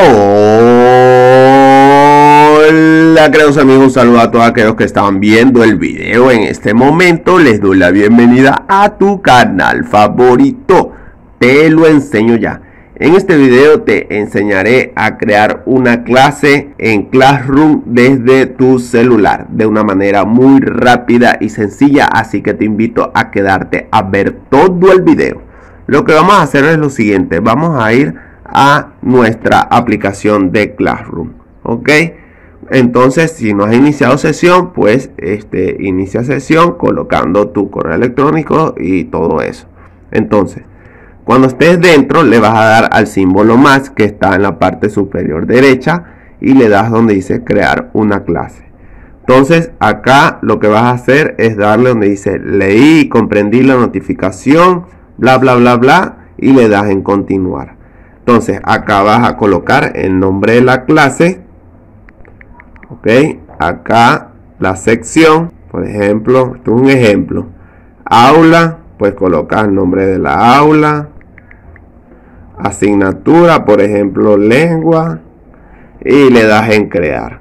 Hola queridos amigos, un saludo a todos aquellos que están viendo el video en este momento. Les doy la bienvenida a tu canal favorito, Te Lo Enseño Ya. En este video te enseñaré a crear una clase en Classroom desde tu celular de una manera muy rápida y sencilla, así que te invito a quedarte a ver todo el video. Lo que vamos a hacer es lo siguiente: vamos a ir a nuestra aplicación de Classroom, ok. Entonces, si no has iniciado sesión, pues inicia sesión colocando tu correo electrónico y todo eso. Entonces, cuando estés dentro, le vas a dar al símbolo más que está en la parte superior derecha y le das donde dice crear una clase. Entonces, acá lo que vas a hacer es darle donde dice leí y comprendí la notificación, bla, bla, bla, bla, y le das en continuar. Entonces, acá vas a colocar el nombre de la clase, ok, acá la sección, por ejemplo, esto es un ejemplo, aula, pues colocas el nombre de la aula. Asignatura, por ejemplo, lengua, y le das en crear.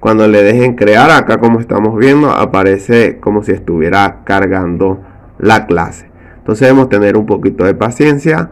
Cuando le des en crear, acá como estamos viendo aparece como si estuviera cargando la clase. Entonces debemos tener un poquito de paciencia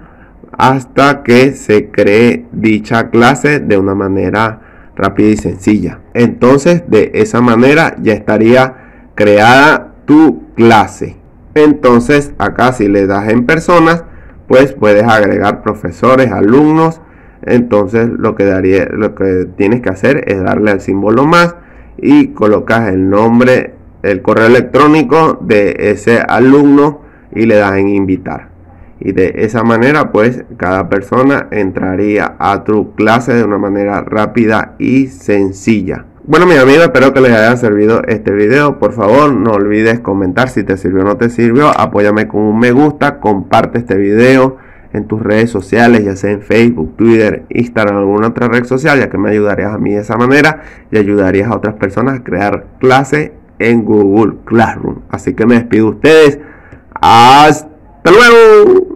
hasta que se cree dicha clase de una manera rápida y sencilla. Entonces de esa manera ya estaría creada tu clase. Entonces acá si le das en personas, pues puedes agregar profesores, alumnos. Entonces lo que tienes que hacer es darle al símbolo más y colocas el nombre, el correo electrónico de ese alumno y le das en invitar. Y de esa manera pues cada persona entraría a tu clase de una manera rápida y sencilla. Bueno mis amigos, espero que les haya servido este video. Por favor no olvides comentar si te sirvió o no te sirvió. Apóyame con un me gusta, comparte este video en tus redes sociales, ya sea en Facebook, Twitter, Instagram o alguna otra red social, ya que me ayudarías a mí de esa manera y ayudarías a otras personas a crear clases en Google Classroom. Así que me despido de ustedes. ¡Hasta luego!